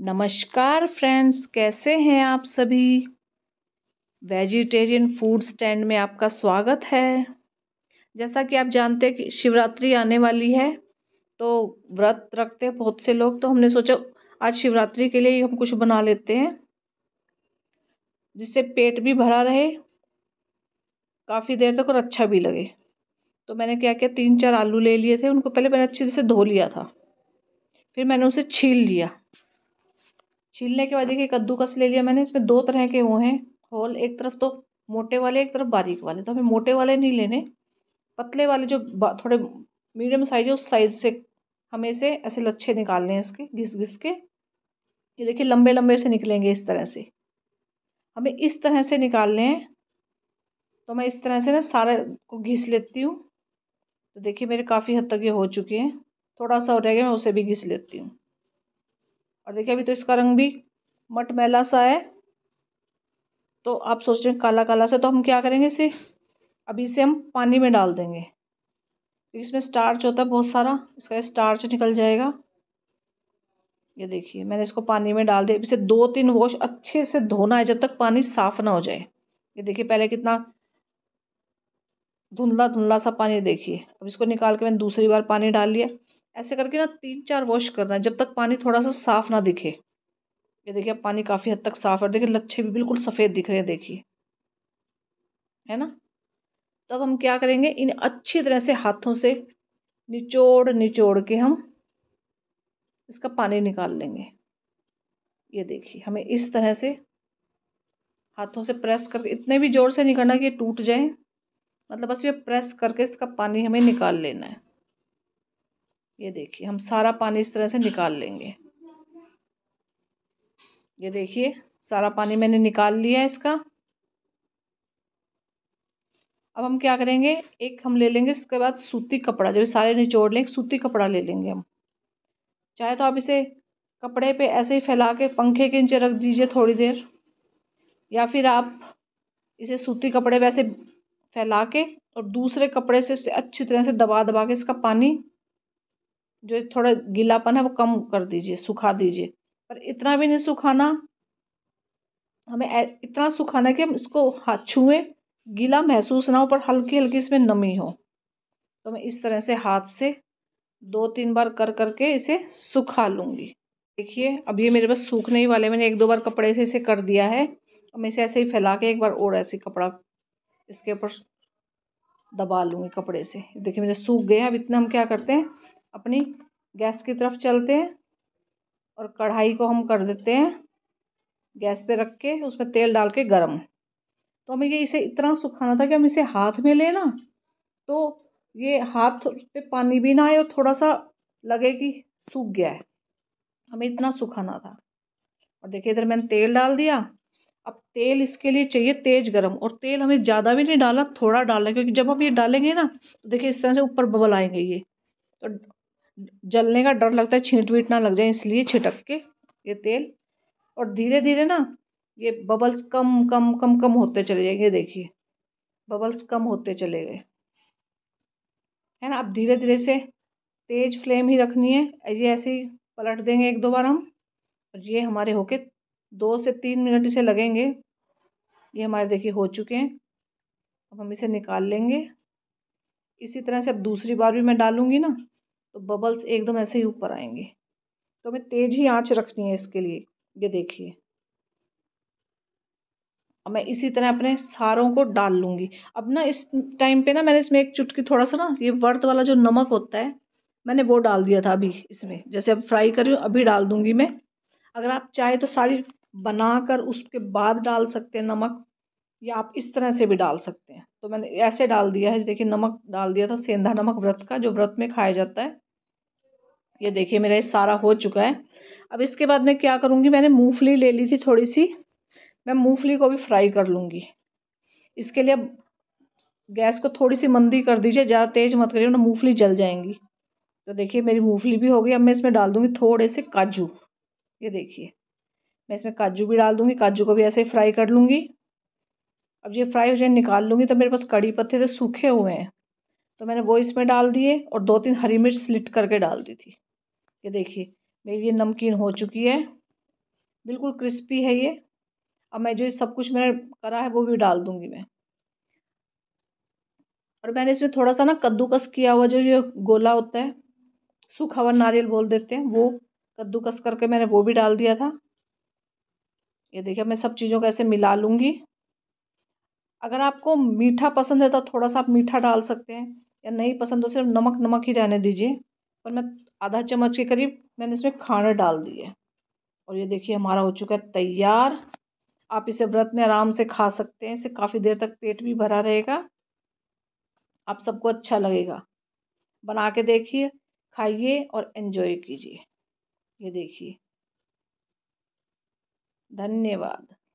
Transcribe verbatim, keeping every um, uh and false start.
नमस्कार फ्रेंड्स, कैसे हैं आप सभी। वेजिटेरियन फूड स्टैंड में आपका स्वागत है। जैसा कि आप जानते हैं कि शिवरात्रि आने वाली है, तो व्रत रखते हैं बहुत से लोग, तो हमने सोचा आज शिवरात्रि के लिए हम कुछ बना लेते हैं जिससे पेट भी भरा रहे, काफ़ी देर तक और अच्छा भी लगे। तो मैंने क्या किया, तीन चार आलू ले लिए थे, उनको पहले मैंने अच्छे से धो लिया था, फिर मैंने उसे छील लिया। छीलने के बाद देखिए कद्दूकस ले लिया मैंने। इसमें दो तरह के वो हैं होल, एक तरफ तो मोटे वाले, एक तरफ बारीक वाले। तो हमें मोटे वाले नहीं लेने, पतले वाले जो थोड़े मीडियम साइज है उस साइज से हमें इसे ऐसे लच्छे निकालने हैं इसके, घिस घिस के। ये देखिए लंबे लंबे से निकलेंगे, इस तरह से हमें इस तरह से निकालने हैं। तो मैं इस तरह से ना सारा को घिस लेती हूँ। तो देखिए मेरे काफ़ी हद तक ये हो चुके हैं, थोड़ा सा हो रह गया, मैं उसे भी घिस लेती हूँ। और देखिए अभी तो इसका रंग भी मटमैला सा है, तो आप सोच रहे हैं काला काला सा। तो हम क्या करेंगे, इसे अभी इसे हम पानी में डाल देंगे क्योंकि इसमें स्टार्च होता है बहुत सारा, इसका स्टार्च निकल जाएगा। ये देखिए मैंने इसको पानी में डाल दिया। इसे दो तीन वॉश अच्छे से धोना है जब तक पानी साफ़ ना हो जाए। ये देखिए पहले कितना धुंधला धुंधला सा पानी, देखिए अब इसको निकाल के मैंने दूसरी बार पानी डाल लिया। ऐसे करके ना तीन चार वॉश करना है जब तक पानी थोड़ा सा साफ़ ना दिखे। ये देखिए अब पानी काफ़ी हद तक साफ़ है। देखिए लच्छे भी बिल्कुल सफ़ेद दिख रहे हैं, देखिए है ना। तो अब हम क्या करेंगे, इन अच्छी तरह से हाथों से निचोड़ निचोड़ के हम इसका पानी निकाल लेंगे। ये देखिए हमें इस तरह से हाथों से प्रेस करके, इतने भी ज़ोर से नहीं करना कि ये टूट जाए, मतलब बस ये प्रेस करके इसका पानी हमें निकाल लेना है। ये देखिए हम सारा पानी इस तरह से निकाल लेंगे। ये देखिए सारा पानी मैंने निकाल लिया है इसका। अब हम क्या करेंगे, एक हम ले लेंगे इसके बाद सूती कपड़ा, जब सारे निचोड़ लेंगे सूती कपड़ा ले लेंगे हम। चाहे तो आप इसे कपड़े पे ऐसे ही फैला के पंखे के नीचे रख दीजिए थोड़ी देर, या फिर आप इसे सूती कपड़े वैसे फैला के और दूसरे कपड़े से अच्छी तरह से दबा दबा के इसका पानी जो थोड़ा गीलापन है वो कम कर दीजिए, सुखा दीजिए। पर इतना भी नहीं सुखाना, हमें इतना सुखाना कि हम इसको हाथ छुएं गीला महसूस ना हो, पर हल्की हल्की इसमें नमी हो। तो मैं इस तरह से हाथ से दो तीन बार कर करके इसे सुखा लूँगी। देखिए अब ये मेरे पास सूखने ही वाले, मैंने एक दो बार कपड़े से इसे कर दिया है। अब मैं इसे ऐसे ही फैला के एक बार और ऐसे कपड़ा इसके ऊपर दबा लूँगी कपड़े से। देखिए मेरे सूख गए हैं। अब इतना हम क्या करते हैं, अपनी गैस की तरफ चलते हैं और कढ़ाई को हम कर देते हैं गैस पे रख के, उसमें तेल डाल के गरम। तो हमें ये इसे इतना सुखाना था कि हम इसे हाथ में लेना तो ये हाथ पे पानी भी ना आए और थोड़ा सा लगे कि सूख गया है, हमें इतना सुखाना था। और देखिए इधर मैंने तेल डाल दिया। अब तेल इसके लिए चाहिए तेज़ गरम, और तेल हमें ज़्यादा भी नहीं डाला, थोड़ा डालना, क्योंकि जब हम ये डालेंगे ना तो देखिए इस तरह से ऊपर बबल आएंगे, ये तो जलने का डर लगता है, छींट वीट ना लग जाए, इसलिए छिटक के ये तेल। और धीरे धीरे ना ये बबल्स कम कम कम कम होते चले जाएंगे। देखिए बबल्स कम होते चले गए है ना। अब धीरे धीरे से तेज फ्लेम ही रखनी है। ये ऐसे ही पलट देंगे एक दो बार हम, और ये हमारे होके दो से तीन मिनट इसे लगेंगे। ये हमारे देखिए हो चुके हैं। अब हम इसे निकाल लेंगे। इसी तरह से अब दूसरी बार भी मैं डालूँगी ना तो बबल्स एकदम ऐसे ही ऊपर आएंगे। तो हमें तेज ही आंच रखनी है इसके लिए। ये देखिए अब मैं इसी तरह अपने सारों को डाल लूँगी। अब ना इस टाइम पे ना मैंने इसमें एक चुटकी थोड़ा सा ना ये व्रत वाला जो नमक होता है मैंने वो डाल दिया था अभी इसमें, जैसे अब फ्राई कर रही हूँ अभी डाल दूँगी मैं। अगर आप चाहे तो सारी बना कर उसके बाद डाल सकते हैं नमक, या आप इस तरह से भी डाल सकते हैं। तो मैंने ऐसे डाल दिया है। देखिए नमक डाल दिया था, सेंधा नमक व्रत का, जो व्रत में खाया जाता है। ये देखिए मेरा ये सारा हो चुका है। अब इसके बाद मैं क्या करूँगी, मैंने मूंगफली ले ली थी थोड़ी सी, मैं मूंगफली को भी फ्राई कर लूँगी। इसके लिए अब गैस को थोड़ी सी मंदी कर दीजिए, ज़्यादा तेज़ मत करिए वरना मूंगफली जल जाएंगी। तो देखिए मेरी मूंगफली भी हो गई। अब मैं इसमें डाल दूँगी थोड़े से काजू। ये देखिए मैं इसमें काजू भी डाल दूँगी। काजू को भी ऐसे फ्राई कर लूँगी। अब ये फ्राई हो जाए निकाल लूँगी। तो मेरे पास कड़ी पत्ते तो सूखे हुए हैं तो मैंने वो इसमें डाल दिए, और दो तीन हरी मिर्च स्लिट करके डाल दी थी। ये देखिए मेरी ये नमकीन हो चुकी है। बिल्कुल क्रिस्पी है ये। अब मैं जो सब कुछ मैंने करा है वो भी डाल दूँगी मैं। और मैंने इसमें थोड़ा सा ना कद्दूकस किया हुआ जो ये गोला होता है, सूखा हुआ नारियल बोल देते हैं, वो कद्दूकस करके मैंने वो भी डाल दिया था। ये देखिए मैं सब चीज़ों को ऐसे मिला लूँगी। अगर आपको मीठा पसंद है तो थोड़ा सा आप मीठा डाल सकते हैं, या नहीं पसंद तो सिर्फ नमक नमक ही रहने दीजिए। पर मैं आधा चम्मच के करीब मैंने इसमें खाना डाल दी है। और ये देखिए हमारा हो चुका है तैयार। आप इसे व्रत में आराम से खा सकते हैं, इसे काफ़ी देर तक पेट भी भरा रहेगा, आप सबको अच्छा लगेगा। बना के देखिए, खाइए और एंजॉय कीजिए। ये देखिए, धन्यवाद।